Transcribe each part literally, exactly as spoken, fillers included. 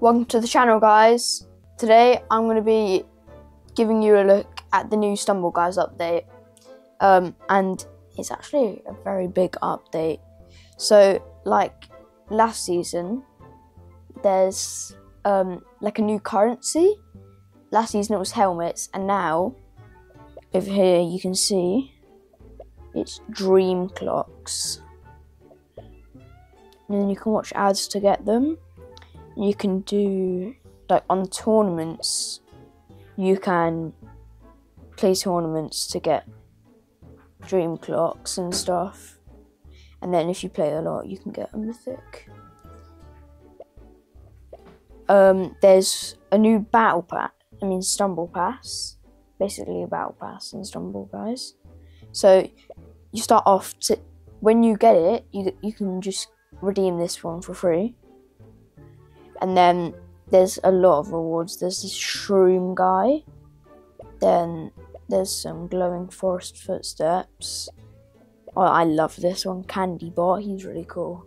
Welcome to the channel, guys. Today I'm going to be giving you a look at the new Stumble Guys update, um, and it's actually a very big update. So like last season, there's um, like a new currency. Last season it was helmets, and now over here you can see it's dream clocks, and then you can watch ads to get them. You can do, like on tournaments, you can play tournaments to get dream clocks and stuff. And then if you play a lot, you can get a mythic. Um, there's a new battle pass, I mean Stumble Pass. Basically a battle pass and Stumble Guys. So you start off, to, when you get it, you, you can just redeem this one for free. And then there's a lot of rewards. There's this shroom guy. Then there's some glowing forest footsteps. Oh, I love this one, Candy Bot. He's really cool.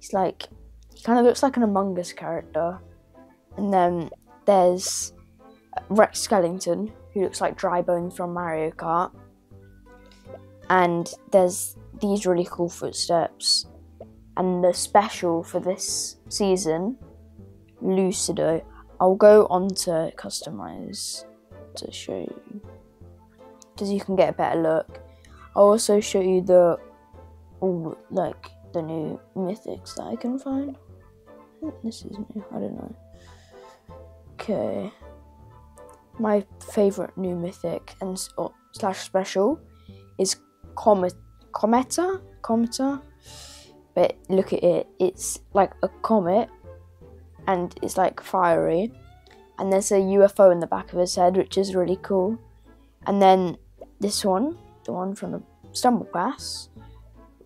He's like, he kind of looks like an Among Us character. And then there's Rex Skellington, who looks like Dry Bones from Mario Kart. And there's these really cool footsteps. And the special for this season, Lucido. I'll go on to customize to show you, because you can get a better look. I'll also show you the all like the new mythics that I can find. Oh, this is new. I don't know. Okay, my favorite new mythic and or, slash special is Comet, Cometa, Cometa. But look at it. It's like a comet. And it's like fiery, and there's a U F O in the back of his head, which is really cool. And then this one, the one from the Stumble Pass,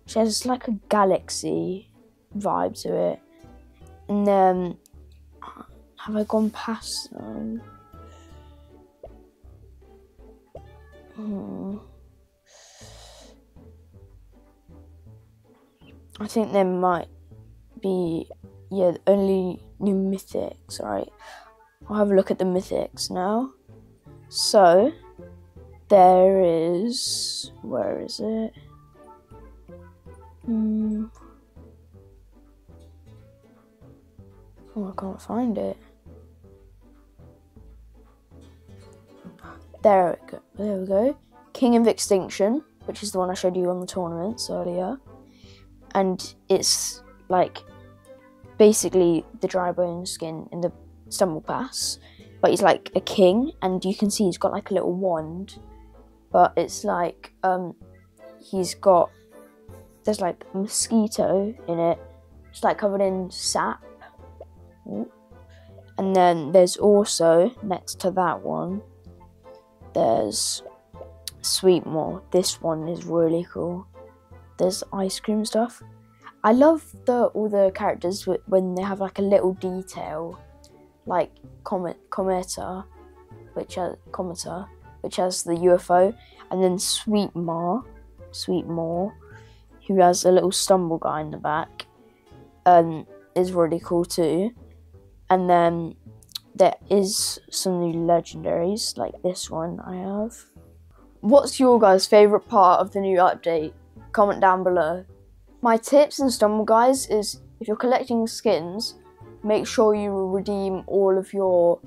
which has like a galaxy vibe to it. And then have I gone past them? Hmm. I think there might be. Yeah, only new mythics, right? I'll have a look at the mythics now. So, there is, where is it? Mm. Oh, I can't find it. There it go, there we go. King of Extinction, which is the one I showed you on the tournaments earlier. And it's like, basically the Dry Bones skin in the Stumble Pass, but he's like a king, and you can see he's got like a little wand, but it's like um he's got, there's like a mosquito in it, it's like covered in sap. Ooh. And then there's also next to that one there's Sweetmore. This one is really cool. There's ice cream stuff. I love the all the characters when they have like a little detail, like Comet, Cometa, which has Cometa, which has the U F O, and then Sweetmore, Sweetmore, who has a little stumble guy in the back, um, is really cool too. And then there is some new legendaries, like this one I have. What's your guys' favourite part of the new update? Comment down below. My tips in Stumble Guys is, if you're collecting skins, make sure you redeem all of your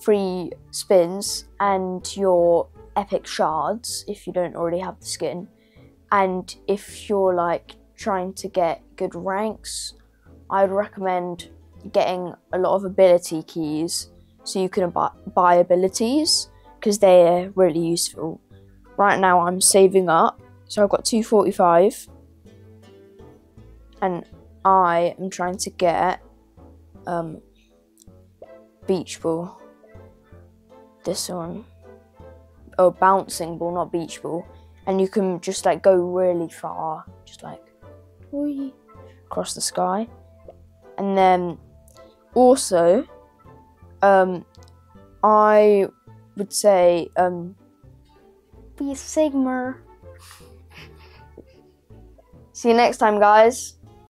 free spins and your epic shards if you don't already have the skin. And if you're like trying to get good ranks, I'd recommend getting a lot of ability keys so you can buy abilities, because they're really useful. Right now I'm saving up, so I've got two forty-five. And I am trying to get um, beach ball, this one, oh bouncing ball, not beach ball. And you can just like go really far, just like whee, across the sky. And then also, um, I would say um, be a Sigma. See you next time, guys.